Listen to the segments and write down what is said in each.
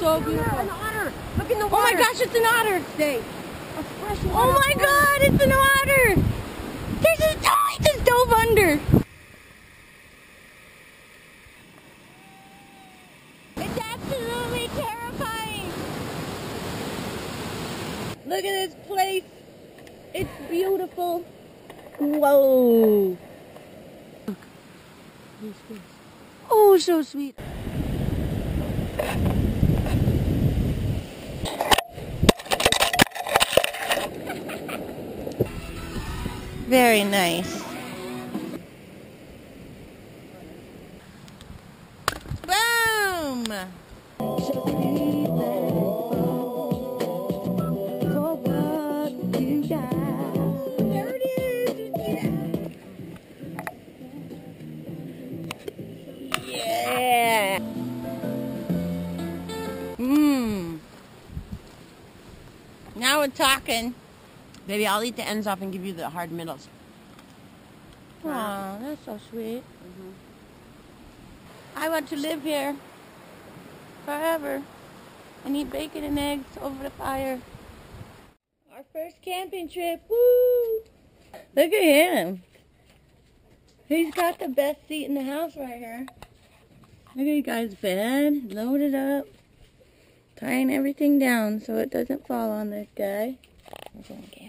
so beautiful. An otter. Look in the water. Oh my gosh, it's an otter. A fresh otter. Oh my god, it's an otter. Oh, he just dove under. It's absolutely terrifying. Look at this place. It's beautiful. Whoa. Look. Oh, so sweet. Very nice. Boom! There it is! Yeah! Mmm. Now we're talking. Baby, I'll eat the ends off and give you the hard middles. Wow, that's so sweet. I want to live here forever and eat bacon and eggs over the fire. Our first camping trip, woo! Look at him. He's got the best seat in the house right here. Look at you guys' bed, loaded up, tying everything down so it doesn't fall on this guy. We're going camping.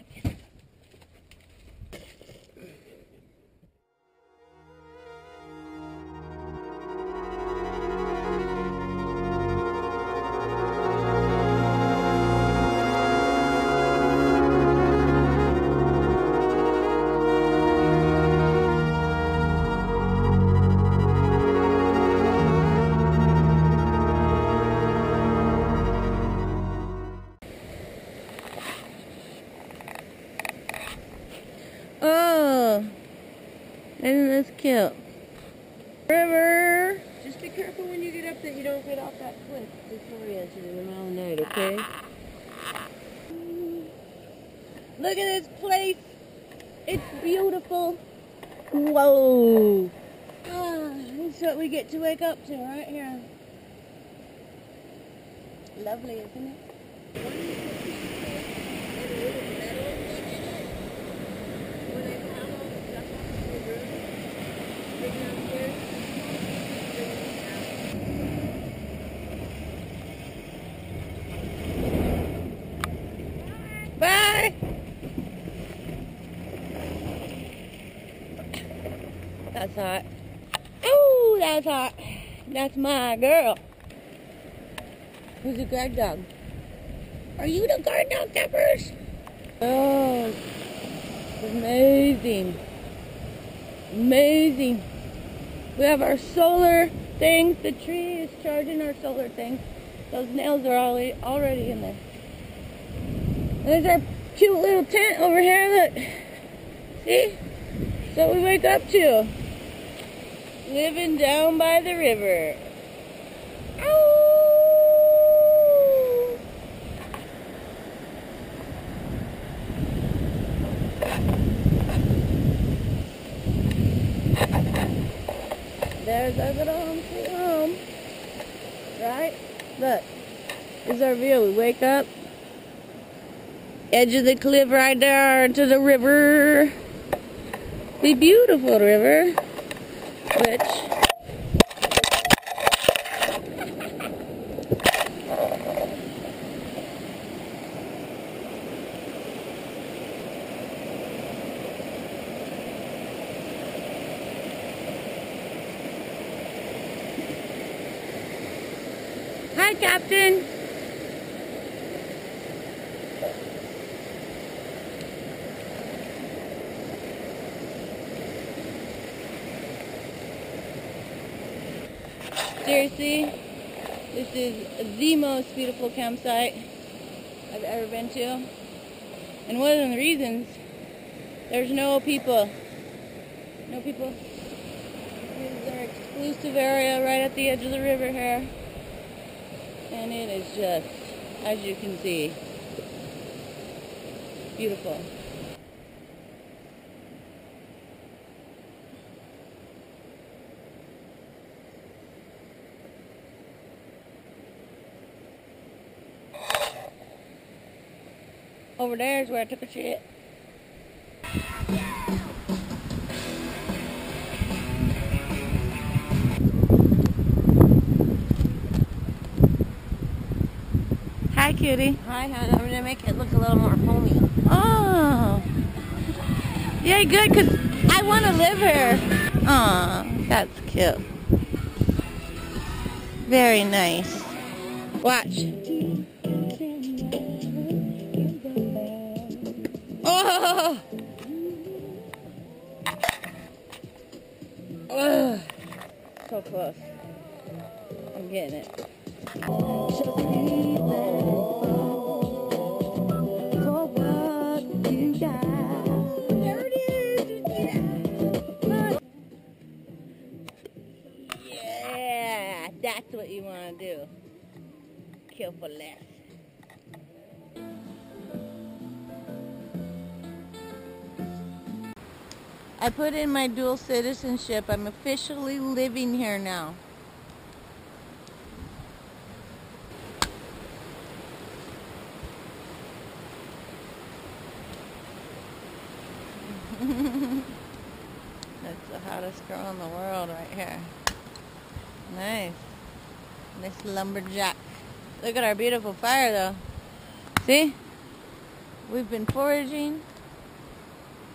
Isn't this cute? River! Just be careful when you get up that you don't get off that cliff. Just hurry at you in the middle of the night, okay? Look at this place! It's beautiful! Whoa! Ah, this is what we get to wake up to right here. Lovely, isn't it? That's hot. Oh, that's hot. That's my girl. Who's the guard dog? Are you the guard dog, Peppers? Oh, amazing. Amazing. We have our solar things. The tree is charging our solar things. Those nails are already in there. There's our cute little tent over here. Look. See? That's what we wake up to. Living down by the river. Ow! There's our little home sweet home. Right? Look. This is our view. We wake up. Edge of the cliff right there to the river. The beautiful river. Which hi, Captain. Seriously, this is the most beautiful campsite I've ever been to. And one of the reasons, there's no people. No people. This is our exclusive area right at the edge of the river here. And it is just, as you can see, beautiful. Over there is where I took a shit. Hi, cutie. Hi, hon. I'm going to make it look a little more homey. Oh. Yeah, good, because I want to live here. Aw, that's cute. Very nice. Watch. Oh! Oh! So close. I'm getting it. There it is! Yeah! That's what you want to do. Kill for less. I put in my dual citizenship. I'm officially living here now. That's the hottest girl in the world right here. Nice. Nice lumberjack. Look at our beautiful fire though. See? We've been foraging.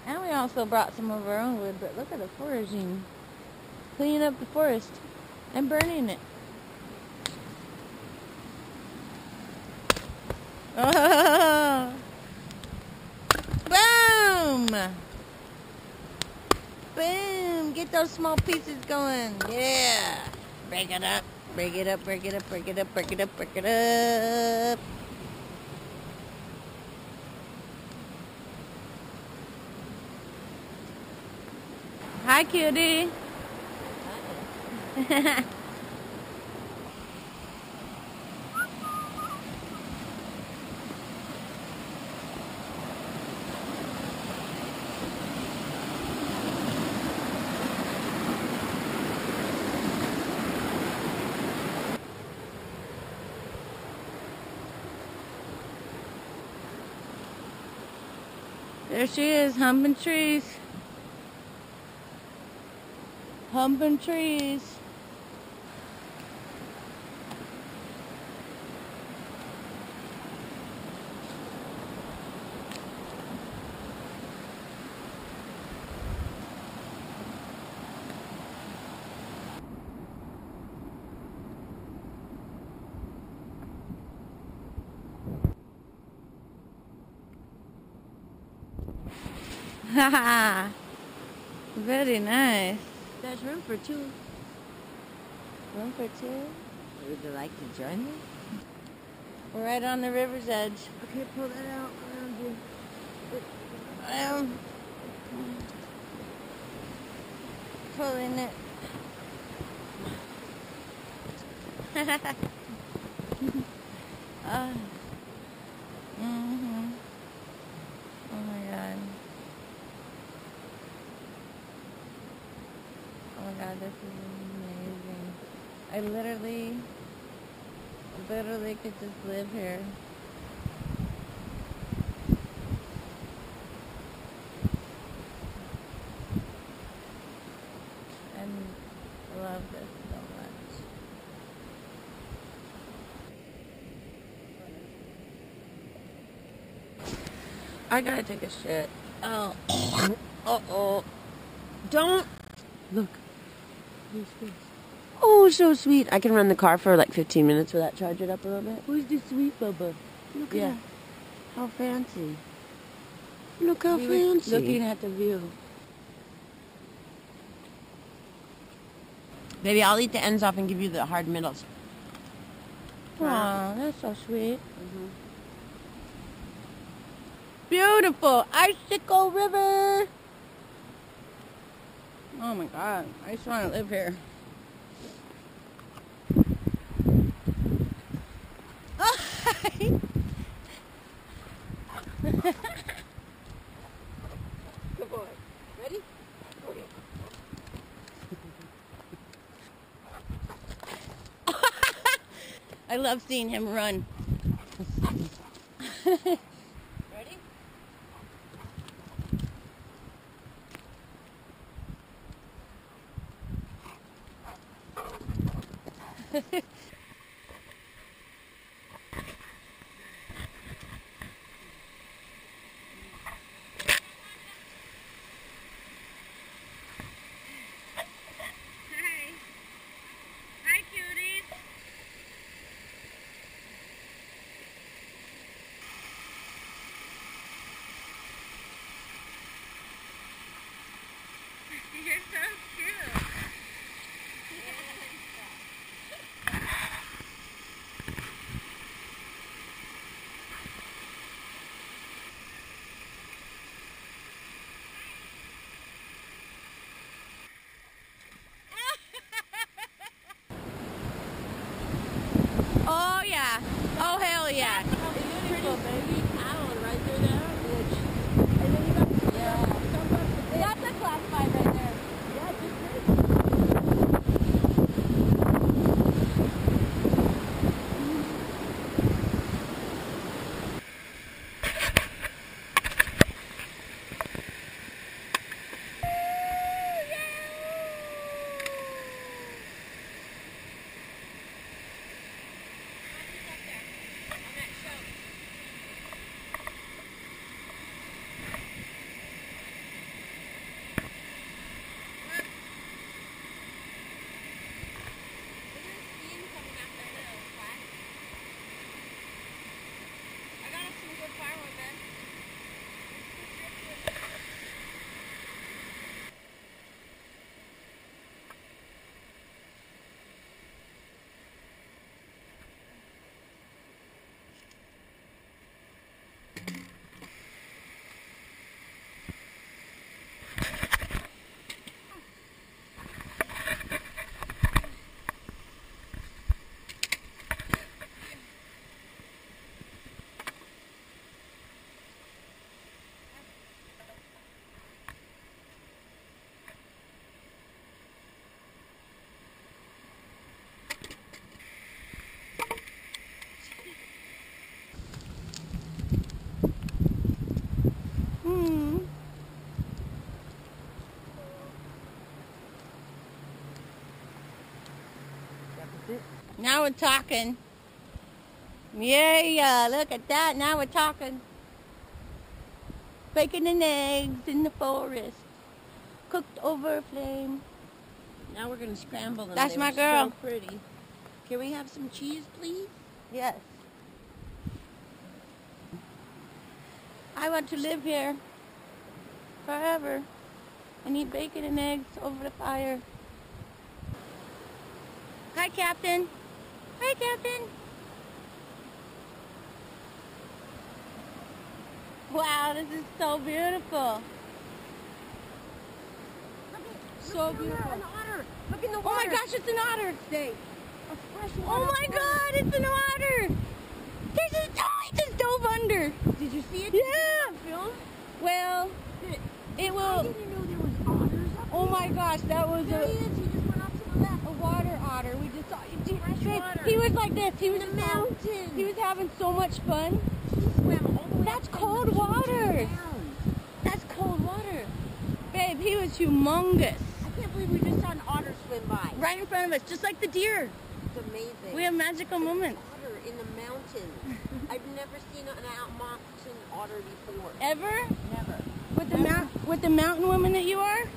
And we also brought some of our own wood, but look at the foraging. Cleaning up the forest and burning it. Oh! Boom! Boom! Get those small pieces going. Yeah! Break it up. Break it up, break it up, break it up, break it up, break it up. Hi, cutie. There she is, humping trees. Humping trees. Haha, very nice. There's room for two. Room for two? Would you like to join me? We're right on the river's edge. Okay, pull that out around you. Pulling it. Mm-hmm. Oh my God. Oh my God, this is amazing. I literally could just live here. And I love this so much. I gotta take a shit. Oh. Uh-oh. Don't look. Oh, so sweet. I can run the car for like 15 minutes without charging it up a little bit. Who's the sweet bubba? Look at that. How fancy. Look how fancy. Looking at the view. Baby, I'll eat the ends off and give you the hard middles. Wow, that's so sweet. Mm-hmm. Beautiful Icicle River. Oh my God, I just want to live here. Oh, hi. Good boy. Ready? Okay. I love seeing him run. Ready? Now we're talking. Yeah, look at that. Now we're talking. Bacon and eggs in the forest. Cooked over a flame. Now we're going to scramble them. That's my girl. So pretty. Can we have some cheese, please? Yes. I want to live here forever and eat bacon and eggs over the fire. Hi, Captain. Hi, Captain. Wow, this is so beautiful. So beautiful. An otter. Look in the water. Oh my gosh, it's an otter today. A fresh water. Oh my god, it's an otter. He just dove under. Did you see it? Yeah. Well, it will. I didn't know there was otters up there. Oh my gosh, that was a. Water otter. We just saw it. He was like this. He was in the mountain. He was having so much fun. He swam all the way. That's cold water. That's cold water. Babe, he was humongous. I can't believe we just saw an otter swim by. Right in front of us, just like the deer. It's amazing. We have magical moments. Otter in the mountain. I've never seen an mountain otter before. Ever? Never. With the mountain woman that you are? Never.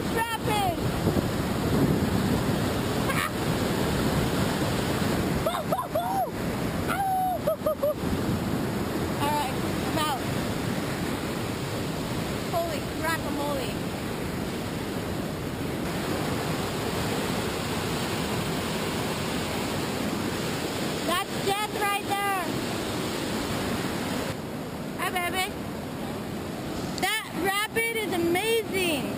He's trapping! Alright, I'm out. Holy guacamole. That's death right there. Hi, baby. That rapid is amazing.